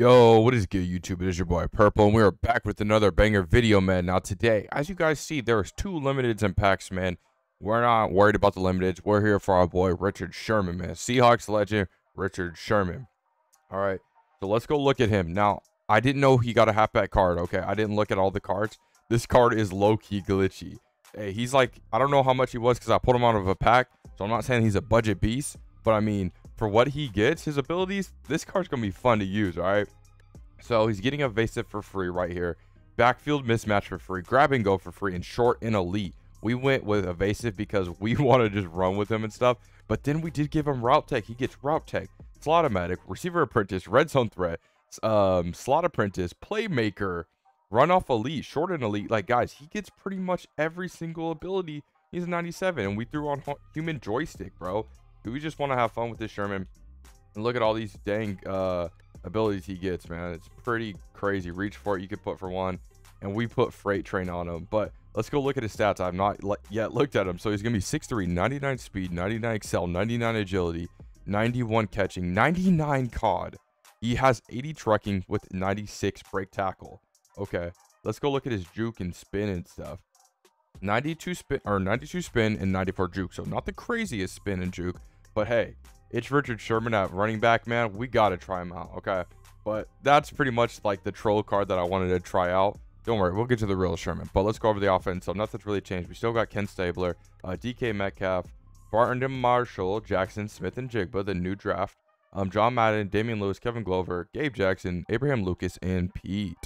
Yo, what is good, YouTube? It is your boy Purple, and we are back with another banger video, man. Now today, as you guys see, there is two limiteds and packs, man. We're not worried about the limiteds. We're here for our boy Richard Sherman, man. Seahawks legend Richard Sherman. All right, so let's go look at him. Now, I didn't know he got a halfback card, okay? I didn't look at all the cards. This card is low-key glitchy. Hey, he's like, I don't know how much he was because I pulled him out of a pack, so I'm not saying he's a budget beast, but I mean, for what he gets, his abilities, this card's gonna be fun to use. All right, so he's getting evasive for free right here, backfield mismatch for free, grab and go for free, and short and elite. We went with evasive because we want to just run with him and stuff, but then we did give him route tech. He gets route tech, Slot-O-Matic, receiver apprentice, red zone threat, slot apprentice, playmaker, run off elite, short and elite. Like, guys, he gets pretty much every single ability. He's 97, and we threw on human joystick, bro. Do we just want to have fun with this Sherman? And look at all these dang abilities he gets, man. It's pretty crazy. Reach for it, you could put for one, and we put freight train on him. But let's go look at his stats. I've not yet looked at him. So he's gonna be 6'3", 99 speed, 99 excel, 99 agility, 91 catching, 99 cod. He has 80 trucking with 96 break tackle. Okay, let's go look at his juke and spin and stuff. 92 spin and 94 juke. So not the craziest spin and juke, but hey, it's Richard Sherman at running back, man. We got to try him out. Okay, but that's pretty much like the troll card that I wanted to try out. Don't worry, we'll get to the real Sherman, but let's go over the offense. So nothing's really changed. We still got Ken Stabler, DK Metcalf, Barton Marshall, Jackson Smith, and Jigba, the new draft, John Madden, Damian Lewis, Kevin Glover, Gabe Jackson, Abraham Lucas, and Pete.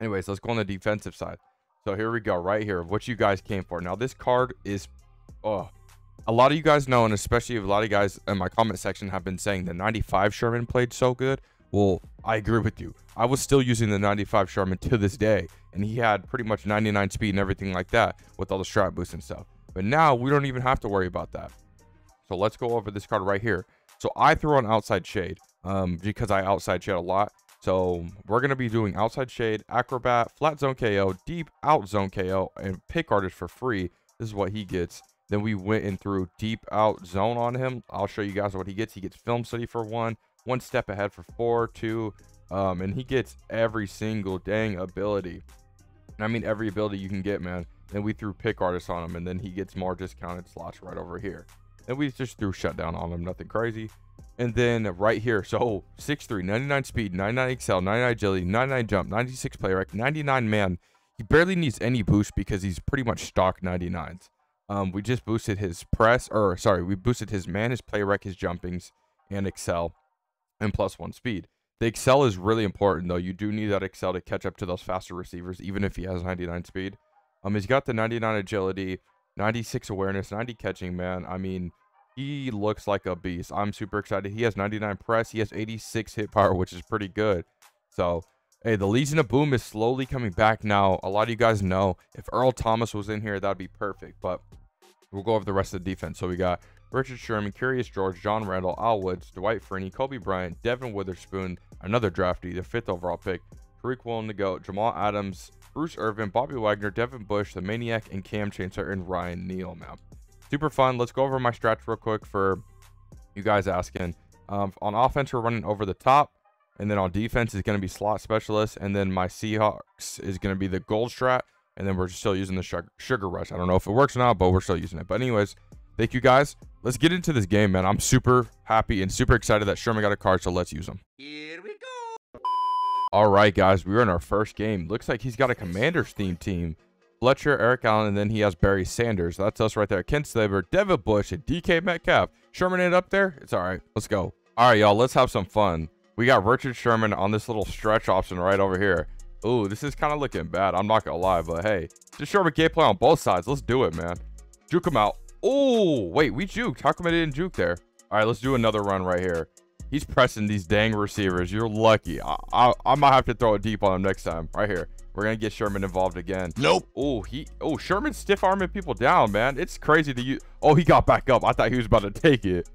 Anyways, let's go on the defensive side. So here we go, right here, what you guys came for. Now, this card is, a lot of you guys know, and especially a lot of guys in my comment section have been saying the 95 Sherman played so good. Well, I agree with you. I was still using the 95 Sherman to this day, and he had pretty much 99 speed and everything like that with all the strap boosts and stuff. But now we don't even have to worry about that. So let's go over this card right here. So I threw on outside shade because I outside shade a lot. So we're going to be doing outside shade, acrobat, flat zone KO, deep out zone KO, and pick artist for free. This is what he gets. Then we went and threw deep out zone on him. I'll show you guys what he gets. He gets film study for one step ahead for four, two, and he gets every single dang ability. And I mean, every ability you can get, man. Then we threw pick artist on him, and then he gets more discounted slots right over here. And we just threw shutdown on him, nothing crazy. And then right here, so 6'3", 99 speed, 99 excel, 99 agility, 99 jump, 96 play rec, 99 man. He barely needs any boost because he's pretty much stock 99s. We just boosted his press, or sorry, we boosted his man, his play rec, his jumpings, and excel, and +1 speed. The excel is really important though. You do need that excel to catch up to those faster receivers, even if he has 99 speed. He's got the 99 agility, 96 awareness, 90 catching, man. I mean, he looks like a beast. I'm super excited. He has 99 press. He has 86 hit power, which is pretty good. So, hey, the Legion of Boom is slowly coming back now. A lot of you guys know if Earl Thomas was in here, that'd be perfect. But we'll go over the rest of the defense. So we got Richard Sherman, Curious George, John Randall, Al Woods, Dwight Freeney, Kobe Bryant, Devin Witherspoon, another draftee, the 5th overall pick, Tariq Woolen to go, Jamal Adams, Bruce Irvin, Bobby Wagner, Devin Bush, the Maniac, and Cam Chancellor, and Ryan Neal, man. Super fun. Let's go over my stats real quick for you guys asking. On offense, we're running over the top, and then on defense is going to be slot specialist, and then my Seahawks is going to be the gold strat, and then we're still using the sugar rush. I don't know if it works or not, but we're still using it. But anyways, thank you guys. Let's get into this game, man. I'm super happy and super excited that Sherman got a card, so let's use him. Here we go. All right, guys, we're in our first game. Looks like he's got a Commanders themed team. Fletcher, Eric Allen, and then he has Barry Sanders. That's us right there. Ken Stabler, Devin Bush, and DK Metcalf. Sherman ain't up there. It's all right. Let's go. All right, y'all. Let's have some fun. We got Richard Sherman on this little stretch option right over here. Ooh, this is kind of looking bad. I'm not going to lie, but hey, just Sherman can't play on both sides. Let's do it, man. Juke him out. Oh, wait, we juked. How come I didn't juke there? All right, let's do another run right here. He's pressing these dang receivers. You're lucky. I might have to throw it deep on him next time right here. We're going to get Sherman involved again. Nope. Oh, Sherman's stiff-arming people down, man. It's crazy to you. Oh, he got back up. I thought he was about to take it.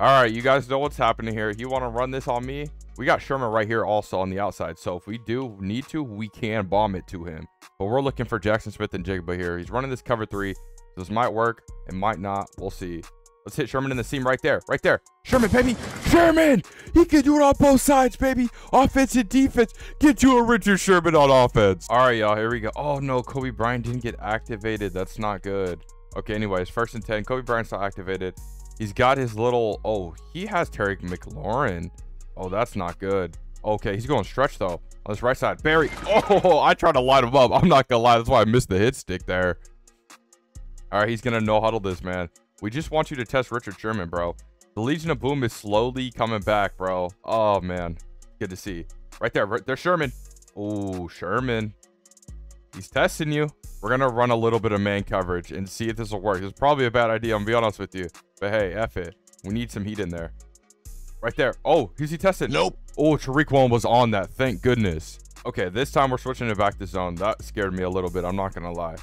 All right, you guys know what's happening here. You want to run this on me? We got Sherman right here also on the outside. So if we do need to, we can bomb it to him. But we're looking for Jackson Smith and Jigba here. He's running this cover 3. This might work. It might not. We'll see. Let's hit Sherman in the seam right there. Right there. Sherman, baby. Sherman! He can do it on both sides, baby. Offense and defense. Get you a Richard Sherman on offense. All right, y'all. Here we go. Oh, no. Kobe Bryant didn't get activated. That's not good. Okay, anyways. 1st and 10. Kobe Bryant's not activated. He's got his little... Oh, he has Terry McLaurin. Oh, that's not good. Okay, he's going stretch, though. On this right side. Barry. Oh, I tried to line him up. I'm not going to lie. That's why I missed the hit stick there. All right, he's going to no-huddle this, man. We just want you to test Richard Sherman, bro. The Legion of Boom is slowly coming back, bro. Oh, man. Good to see. Right there. Right there, Sherman. Oh, Sherman. He's testing you. We're going to run a little bit of man coverage and see if this will work. It's probably a bad idea, I'm going to be honest with you. But, hey, F it. We need some heat in there. Right there. Oh, who's he testing? Nope. Oh, Tariq Woolen was on that. Thank goodness. Okay, this time we're switching it back to zone. That scared me a little bit. I'm not going to lie.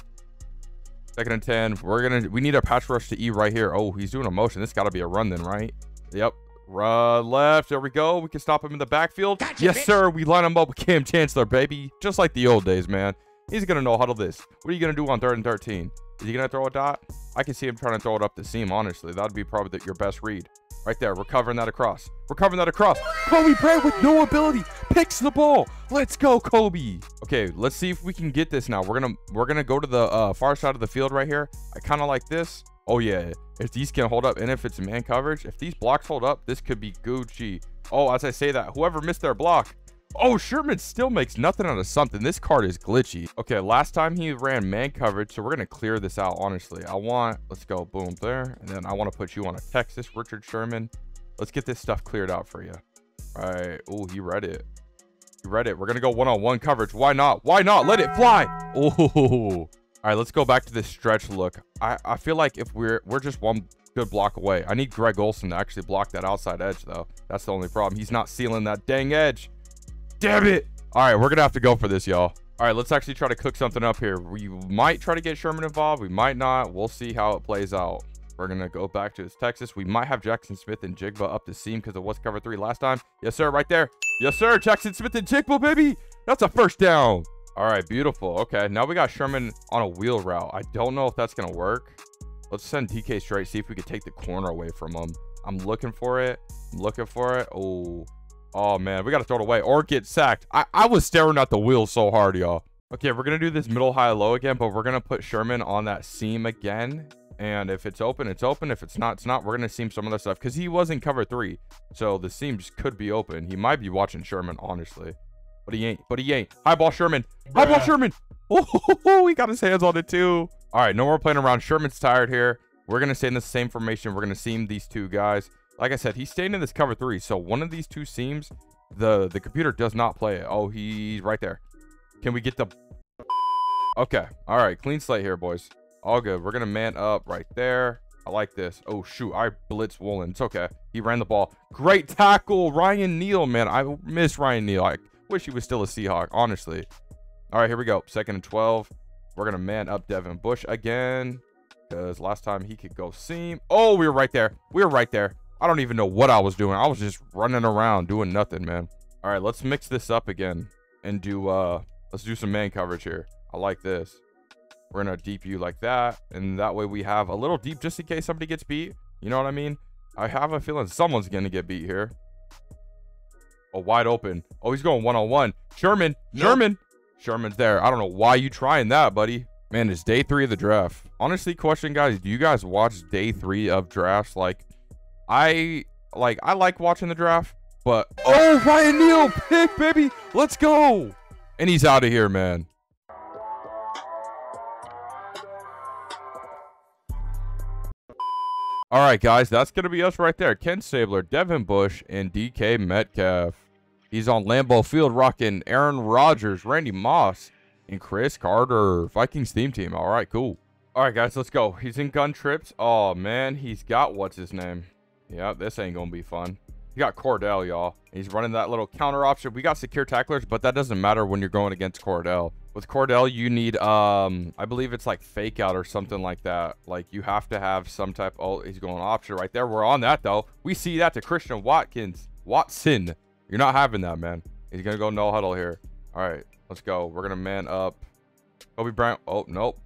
2nd and 10. We need a pass rush to E right here. Oh, he's doing a motion. This got to be a run then, right? Yep. Run left. There we go. We can stop him in the backfield. Gotcha, yes, bitch. Sir. We line him up with Cam Chancellor, baby. Just like the old days, man. He's going to no huddle this. What are you going to do on 3rd and 13? Is he going to throw a dot? I can see him trying to throw it up the seam, honestly. That'd be probably your best read. Right there. We're covering that across. We're covering that across. Kobe Bryant with no ability picks the ball. Let's go, Kobe. Okay, let's see if we can get this now. We're gonna go to the far side of the field right here. I kind of like this. Oh yeah. If these can hold up and if it's man coverage, if these blocks hold up, this could be Gucci. Oh, as I say that, whoever missed their block. Oh, Sherman still makes nothing out of something. This card is glitchy. Okay, last time he ran man coverage, so we're going to clear this out, honestly. Let's go, boom, there. And then I want to put you on a Texas, Richard Sherman. Let's get this stuff cleared out for you. All right. Oh, he read it. He read it. We're going to go one-on-one coverage. Why not? Why not? Let it fly. Oh, all right. Let's go back to this stretch look. I feel like if we're just one good block away. I need Greg Olsen to actually block that outside edge, though. That's the only problem. He's not sealing that dang edge. Damn it. All right, we're gonna have to go for this, y'all. All right, let's actually try to cook something up here. We might try to get Sherman involved, we might not. We'll see how it plays out. We're gonna go back to his Texas. We might have Jackson Smith and Jigba up the seam because it was cover 3 last time. Yes, sir. Right there. Yes, sir. Jackson Smith and Jigba, baby. That's a 1st down. All right, beautiful. Okay, now we got Sherman on a wheel route. I don't know if that's gonna work. Let's send DK straight, see if we can take the corner away from him. I'm looking for it. I'm looking for it. Oh, man, we got to throw it away or get sacked. I was staring at the wheel so hard, y'all. Okay, we're going to do this middle, high, low again, but we're going to put Sherman on that seam again. And if it's open, it's open. If it's not, it's not. We're going to seam some other stuff because he was in cover 3. So the seams could be open. He might be watching Sherman, honestly. But he ain't. But he ain't. High ball Sherman. High ball Sherman. Oh, he got his hands on it, too. All right, no more playing around. Sherman's tired here. We're going to stay in the same formation. We're going to seam these two guys. Like I said, he's staying in this cover 3. So one of these two seams, the computer does not play it. Oh, he's right there. Can we get the... Okay. All right. Clean slate here, boys. All good. We're going to man up right there. I like this. Oh, shoot. I blitzed Woolen. It's okay. He ran the ball. Great tackle. Ryan Neal, man. I miss Ryan Neal. I wish he was still a Seahawk, honestly. All right. Here we go. 2nd and 12. We're going to man up Devin Bush again. Because last time he could go seam. Oh, we were right there. We were right there. I don't even know what I was doing. I was just running around doing nothing, man. All right, let's mix this up again and do let's do some man coverage here. I like this. We're gonna deep you like that, and that way we have a little deep just in case somebody gets beat. You know what I mean? I have a feeling someone's gonna get beat here. Oh, wide open. Oh, he's going one-on-one. Sherman. Nope. Sherman. Sherman's there. I don't know why you trying that, buddy. Man, it's day 3 of the draft. Honestly, question, guys, do you guys watch day 3 of drafts? Like, I like watching the draft, but oh, Ryan Neal pick, baby. Let's go. And he's out of here, man. All right, guys, that's going to be us right there. Ken Stabler, Devin Bush, and DK Metcalf. He's on Lambeau Field rocking Aaron Rodgers, Randy Moss, and Chris Carter. Vikings theme team. All right, cool. All right, guys, let's go. He's in gun trips. Oh, man, he's got what's his name. Yeah, this ain't gonna be fun. You got Cordell, y'all. He's running that little counter option. We got secure tacklers, but that doesn't matter when you're going against Cordell. With Cordell, you need I believe it's like fake out or something like that. Like, you have to have some type. Oh, he's going option right there. We're on that, though. We see that to Christian Watkins. Watson. You're not having that, man. He's gonna go no huddle here. All right, let's go. We're gonna man up Kobe Bryant. Oh, nope.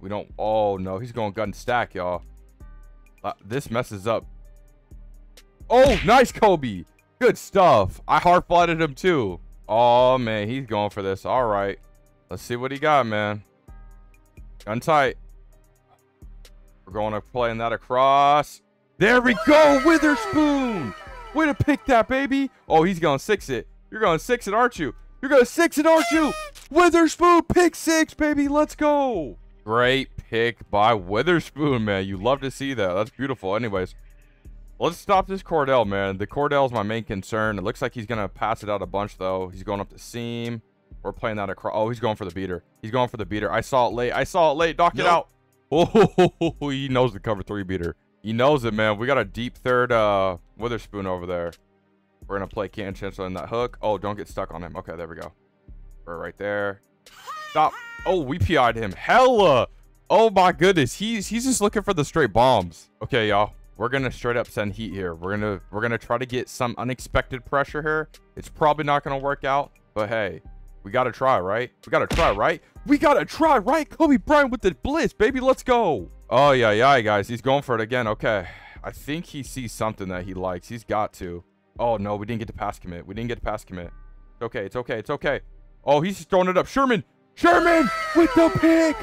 We don't. Oh, no. He's going gun stack, y'all. This messes up. Oh, nice, Kobe. Good stuff. I hard flooded him too. Oh, man, he's going for this. All right. Let's see what he got, man. Gun tight. We're going to play that across. There we go, Witherspoon. Way to pick that, baby. Oh, he's going to six it. You're going to six it, aren't you? You're going to six it, aren't you? Witherspoon, pick six, baby. Let's go. Great pick by Witherspoon, man. You love to see that. That's beautiful. Anyways, let's stop this Cordell, man. The Cordell's my main concern. It looks like he's going to pass it out a bunch, though. He's going up the seam. We're playing that across. Oh, he's going for the beater. He's going for the beater. I saw it late. I saw it late. Knock it out. Oh, he knows the cover three beater. He knows it, man. We got a deep third Witherspoon over there. We're going to play Cam Chancellor in that hook. Oh, don't get stuck on him. Okay, there we go. We're right there. Stop. Oh, we PI'd him. Hella. Oh, my goodness. He's just looking for the straight bombs. Okay, y'all. We're going to straight up send heat here. We're going to try to get some unexpected pressure here. It's probably not going to work out, but hey, we got to try, right? We got to try, right? We got to try, right? Kobe Bryant with the blitz, baby. Let's go. Oh, yeah, guys. He's going for it again. Okay. I think he sees something that he likes. He's got to. Oh, no. We didn't get to pass commit. We didn't get to pass commit. It's okay. It's okay. It's okay. Oh, he's just throwing it up. Sherman with the pick.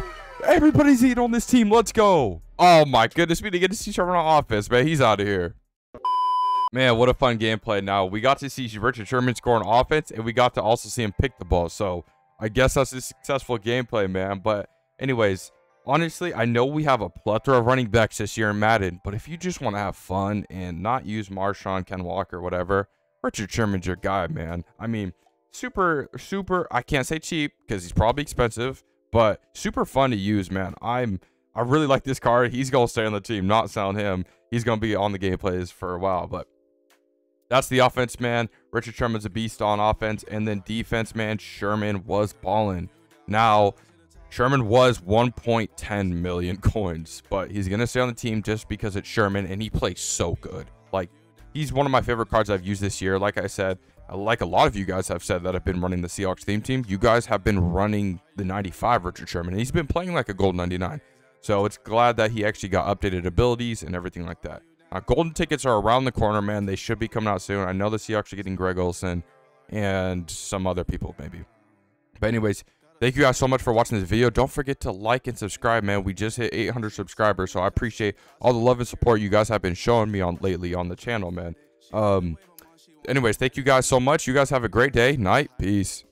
Everybody's eating on this team. Let's go. Oh, my goodness. We didn't get to see Sherman on offense, man. He's out of here. Man, what a fun gameplay. Now, we got to see Richard Sherman score on offense, and we got to also see him pick the ball. So, I guess that's a successful gameplay, man. But anyways, honestly, I know we have a plethora of running backs this year in Madden, but if you just want to have fun and not use Marshawn, Ken Walker, whatever, Richard Sherman's your guy, man. I mean, super, I can't say cheap because he's probably expensive, but super fun to use, man. I really like this card. He's going to stay on the team, not sound him. He's going to be on the gameplays for a while, but that's the offense, man. Richard Sherman's a beast on offense. And then defense, man, Sherman was balling. Now, Sherman was 1.10 million coins, but he's going to stay on the team just because it's Sherman, and he plays so good. Like, he's one of my favorite cards I've used this year. Like I said, like a lot of you guys have said that have been running the Seahawks theme team, you guys have been running the 95 Richard Sherman, and he's been playing like a gold 99. So it's glad that he actually got updated abilities and everything like that. Golden tickets are around the corner, man. They should be coming out soon. I know the Seahawks are getting Greg Olsen and some other people, maybe. But anyways, thank you guys so much for watching this video. Don't forget to like and subscribe, man. We just hit 800 subscribers, so I appreciate all the love and support you guys have been showing me on lately on the channel, man. Anyways, thank you guys so much. You guys have a great day, night, peace.